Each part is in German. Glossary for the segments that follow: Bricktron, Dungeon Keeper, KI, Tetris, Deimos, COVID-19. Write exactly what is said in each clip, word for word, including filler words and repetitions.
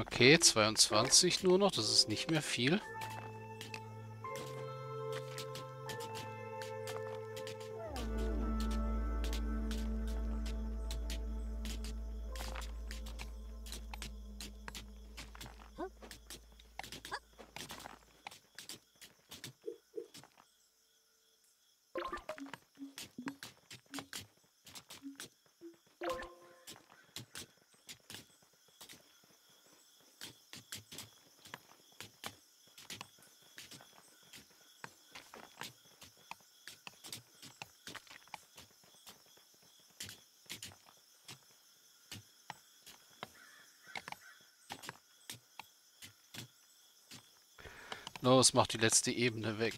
Okay, zweiundzwanzig nur noch. Das ist nicht mehr viel. Los, mach die letzte Ebene weg.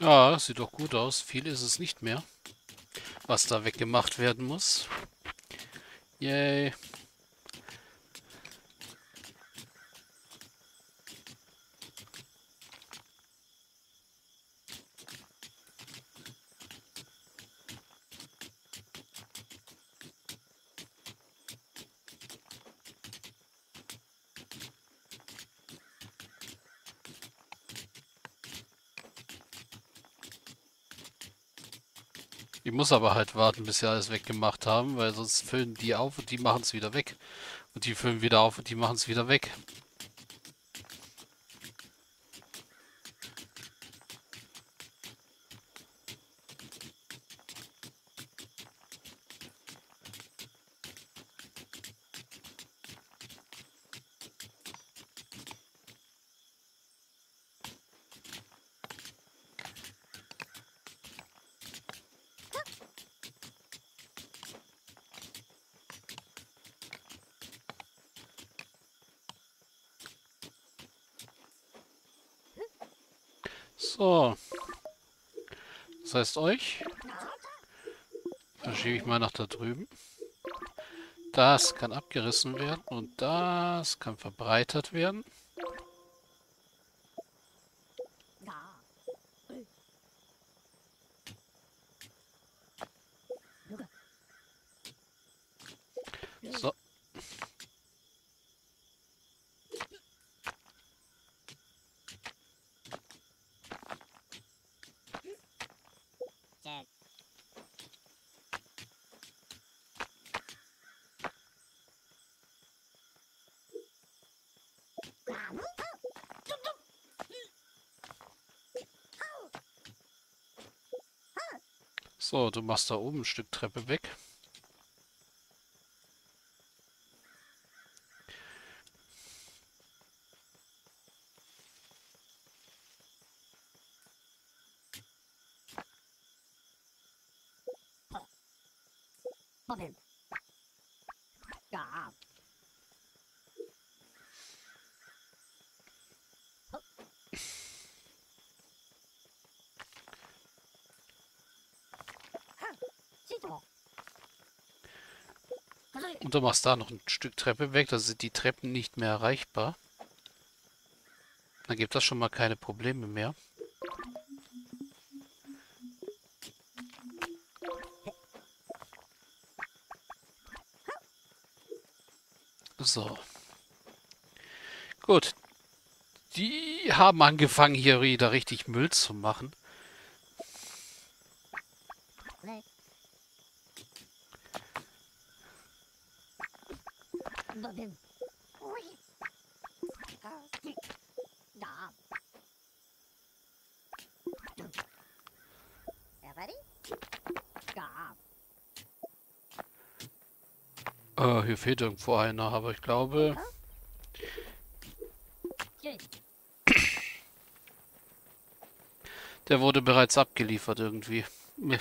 Ja, sieht doch gut aus. Viel ist es nicht mehr, was da weggemacht werden muss. Yay. Ich muss aber halt warten, bis sie alles weggemacht haben, weil sonst füllen die auf und die machen es wieder weg. Und die füllen wieder auf und die machen es wieder weg. So, das heißt euch, verschiebe ich mal nach da drüben. Das kann abgerissen werden und das kann verbreitert werden. So. So, du machst da oben ein Stück Treppe weg. Und du machst da noch ein Stück Treppe weg, da sind die Treppen nicht mehr erreichbar. Dann gibt das schon mal keine Probleme mehr. So. Gut. Die haben angefangen, hier wieder richtig Müll zu machen. Äh, hier fehlt irgendwo einer, aber ich glaube... Der wurde bereits abgeliefert irgendwie. Ja.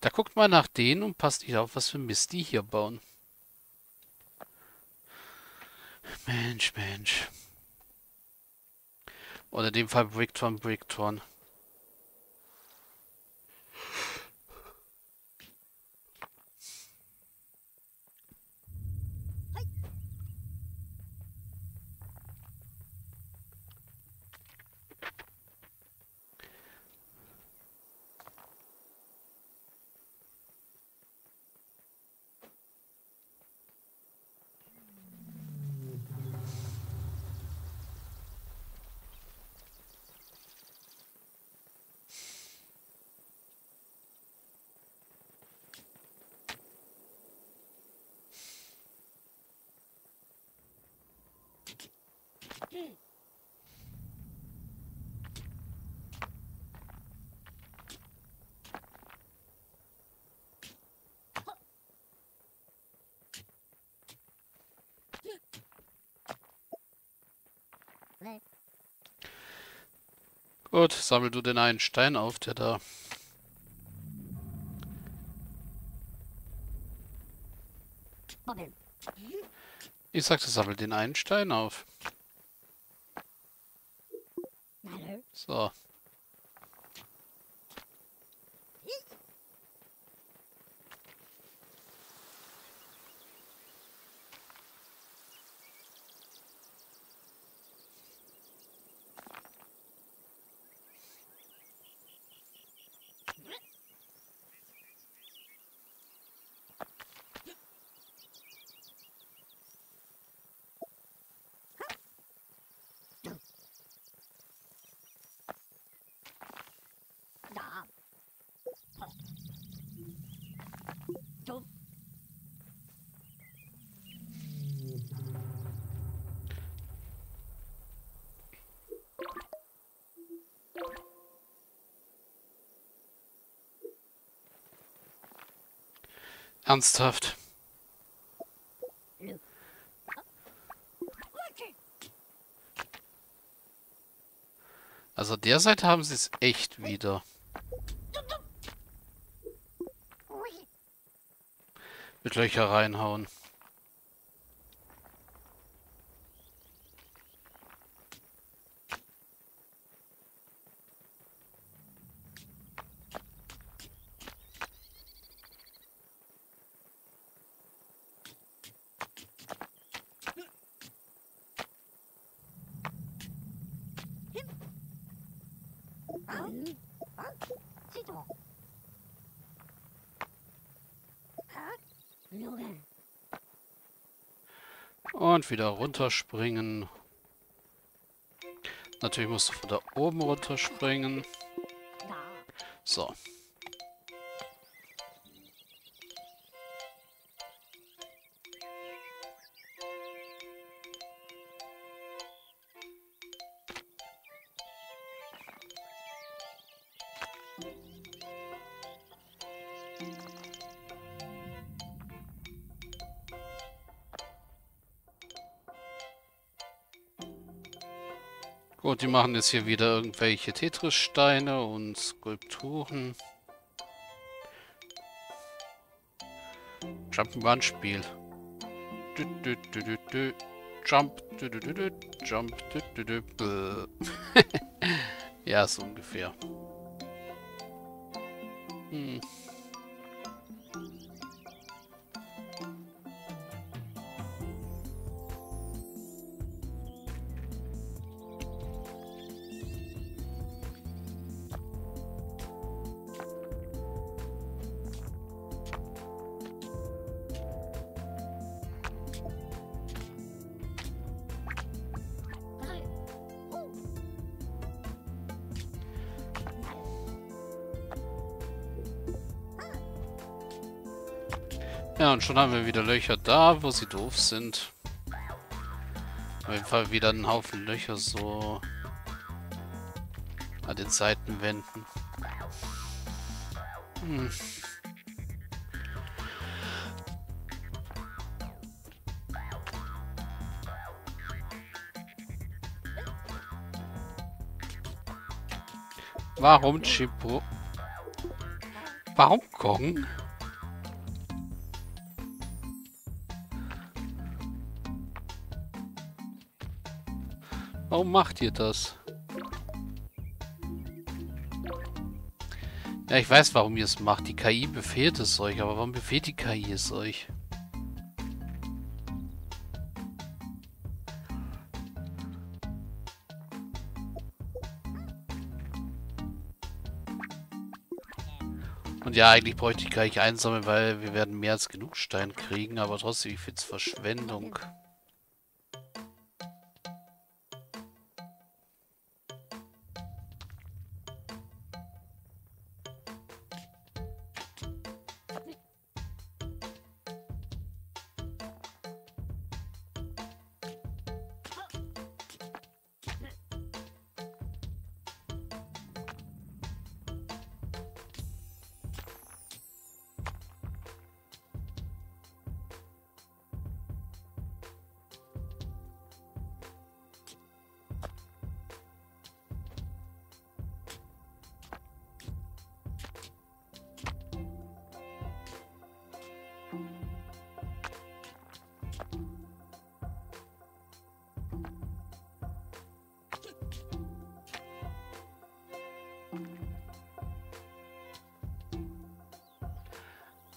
Da guckt mal nach denen und passt ihr auf, was für Mist die hier bauen. Mensch, Mensch. Oder in dem Fall Bricktron, Bricktron. Gut, sammel du den einen Stein auf, der da... Ich sagte, sammel den einen Stein auf. So. Ernsthaft. Also der Seite haben sie es echt wieder. Mit Löcher reinhauen. Und wieder runterspringen. Natürlich musst du von da oben runterspringen. So. Gut, die machen jetzt hier wieder irgendwelche Tetris-Steine und Skulpturen. Jump'n'Run-Spiel. Jump, dü, dü, dü, dü, jump, dü, dü, dü, dü. Ja, so ungefähr. Hm. Ja, und schon haben wir wieder Löcher da, wo sie doof sind. Auf jeden Fall wieder einen Haufen Löcher so an den Seitenwänden. Hm. Warum Chipo? Warum Kong? Warum macht ihr das? Ja, ich weiß, warum ihr es macht. Die K I befehlt es euch, aber warum befehlt die K I es euch? Und ja, eigentlich bräuchte ich gar nicht einsammeln, weil wir werden mehr als genug Stein kriegen, aber trotzdem, ich finde es Verschwendung.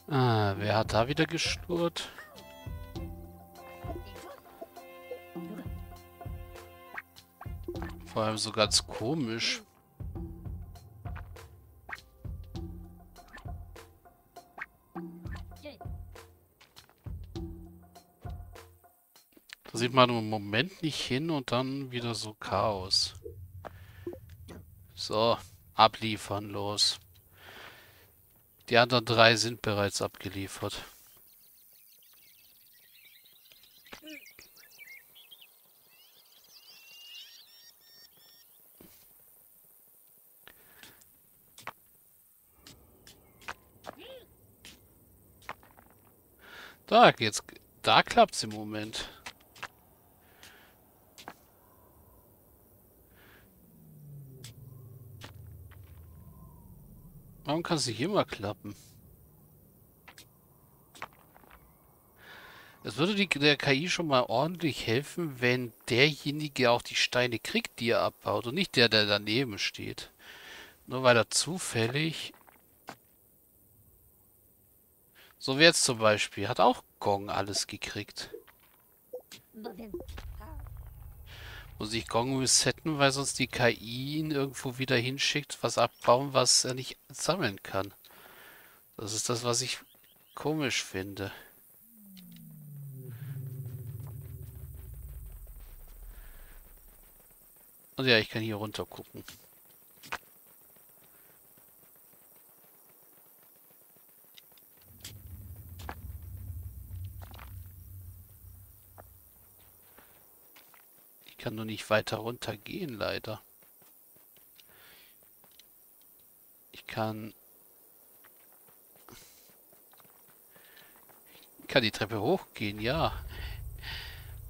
Ah, wer hat da wieder geschnurrt? Vor allem so ganz komisch. Da sieht man im Moment nicht hin und dann wieder so Chaos. So, abliefern, los. Die anderen drei sind bereits abgeliefert. Da geht's, da klappt's im Moment. Warum kann es nicht immer klappen? Es würde die, der K I schon mal ordentlich helfen, wenn derjenige auch die Steine kriegt, die er abbaut und nicht der, der daneben steht. Nur weil er zufällig... So wie jetzt zum Beispiel, hat auch Gong alles gekriegt. Muss ich Gong resetten, weil sonst die K I ihn irgendwo wieder hinschickt, was abbauen, was er nicht sammeln kann. Das ist das, was ich komisch finde. Und ja, ich kann hier runter gucken. Ich kann nur nicht weiter runter gehen, leider. Ich kann... Ich kann die Treppe hochgehen, ja.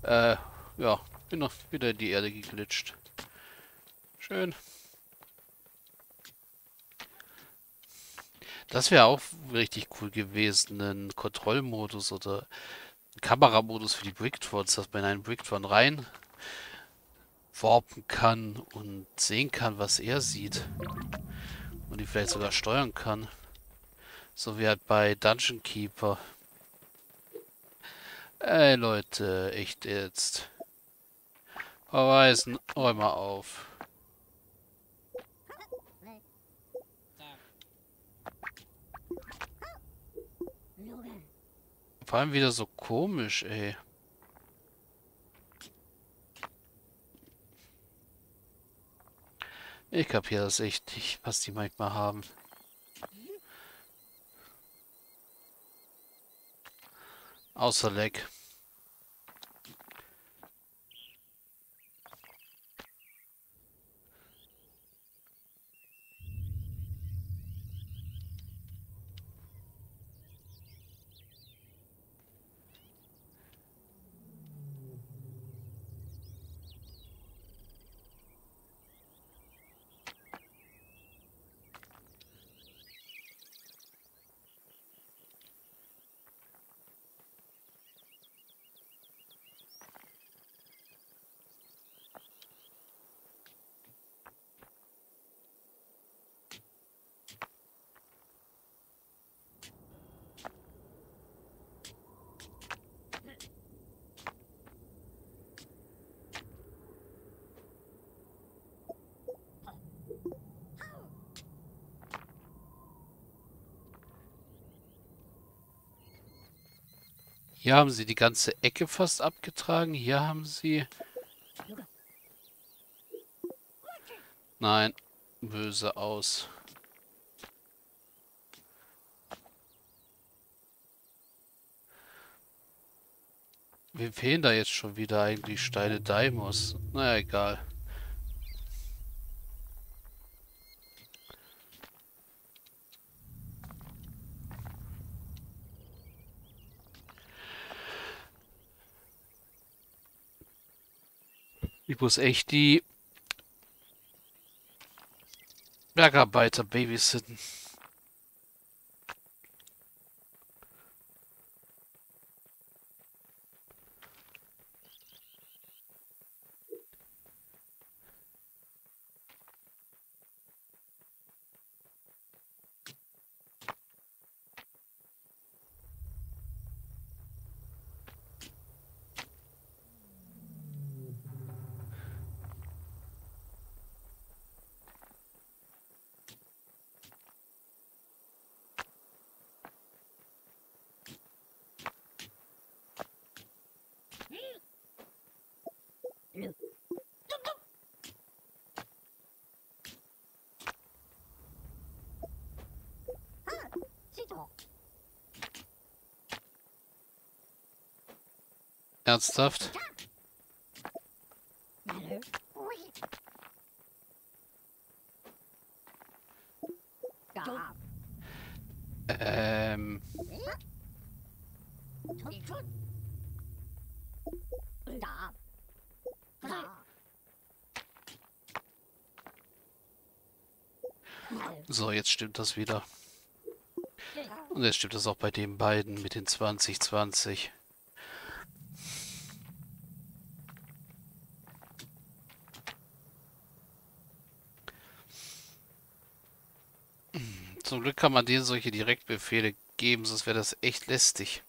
Äh, ja, bin noch wieder in die Erde geglitscht. Schön. Das wäre auch richtig cool gewesen, einen Kontrollmodus oder einen Kameramodus für die Bricktrons, dass man in einen Bricktron rein... warpen kann und sehen kann, was er sieht. Und die vielleicht sogar steuern kann. So wie halt bei Dungeon Keeper. Ey Leute, echt jetzt. Verweisen, Räume auf. Vor allem wieder so komisch, ey. Ich kapiere das echt nicht, was die manchmal haben. Außer Leck. Hier haben sie die ganze Ecke fast abgetragen. Hier haben sie... Nein, böse aus. Wem fehlen da jetzt schon wieder eigentlich Steine Deimos? Naja, egal. Ich muss echt die Bergarbeiter babysitten. Ernsthaft? Ähm... So, jetzt stimmt das wieder. Und jetzt stimmt das auch bei den beiden mit den zwanzig zwanzig. Zum Glück kann man denen solche Direktbefehle geben, sonst wäre das echt lästig.